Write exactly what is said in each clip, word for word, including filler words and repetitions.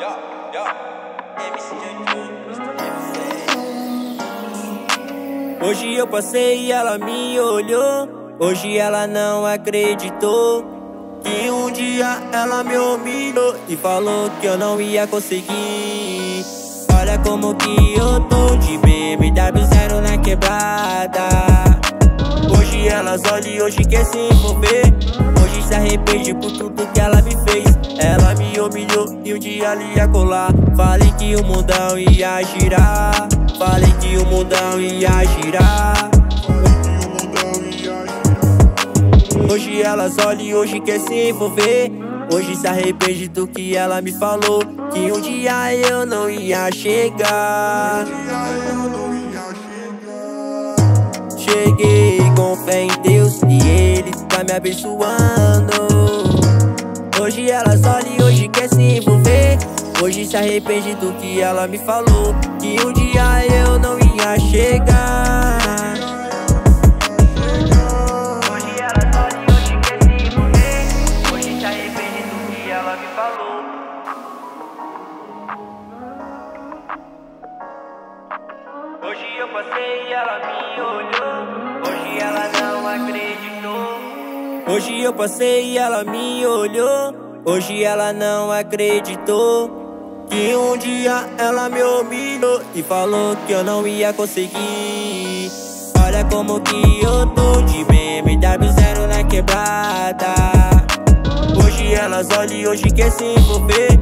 Yo, yo, M C mister M C. Hoje eu passei e ela me olhou. Hoje ela não acreditou que um dia ela me humilhou e falou que eu não ia conseguir. Olha como que eu tô de B M W zero na quebrada. Hoje elas olham e hoje quer se envolver. Hoje se arrepende por tudo que ela me fez. Ela me humilhou e um dia ela ia colar. Falei que o mundão ia girar. Falei que o mundão ia girar. Hoje elas olham e hoje quer se envolver. Hoje se arrepende do que ela me falou. Que um dia eu não ia chegar. Cheguei com fé em Deus e Ele tá me abençoando. Hoje elas olham e hoje quer se envolver. Hoje se arrepende do que ela me falou. Que um dia eu não ia chegar. Hoje elas olham e hoje quer se envolver. Hoje se arrepende do que ela me falou. Hoje eu passei e ela me olhou. Hoje ela não acreditou. Hoje eu passei e ela me olhou. Hoje ela não acreditou que um dia ela me humilhou e falou que eu não ia conseguir. Olha como que eu tô de B M W zero na quebrada. Hoje elas olham e hoje quer se envolver.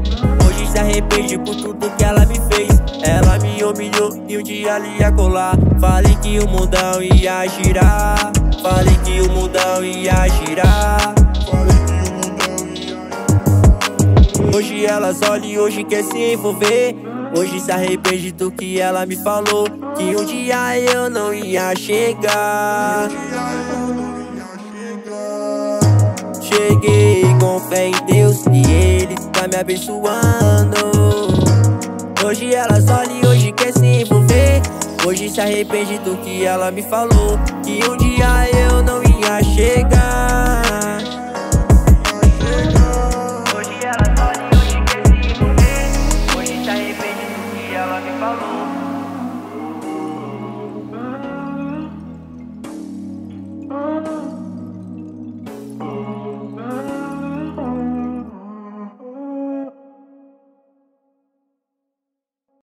Hoje se arrepende por tudo que ela me fez. Ela me humilhou e um dia ela ia colar. Falei que o mundão ia girar. Falei que o mundão ia girar. Hoje elas olham e hoje quer se envolver. Hoje se arrepende do que ela me falou. Que um dia eu não ia chegar. Cheguei com fé em Deus e Ele tá me abençoando. Hoje elas olham e hoje quer se envolver. Hoje se arrepende do que ela me falou. Que um dia eu não ia chegar.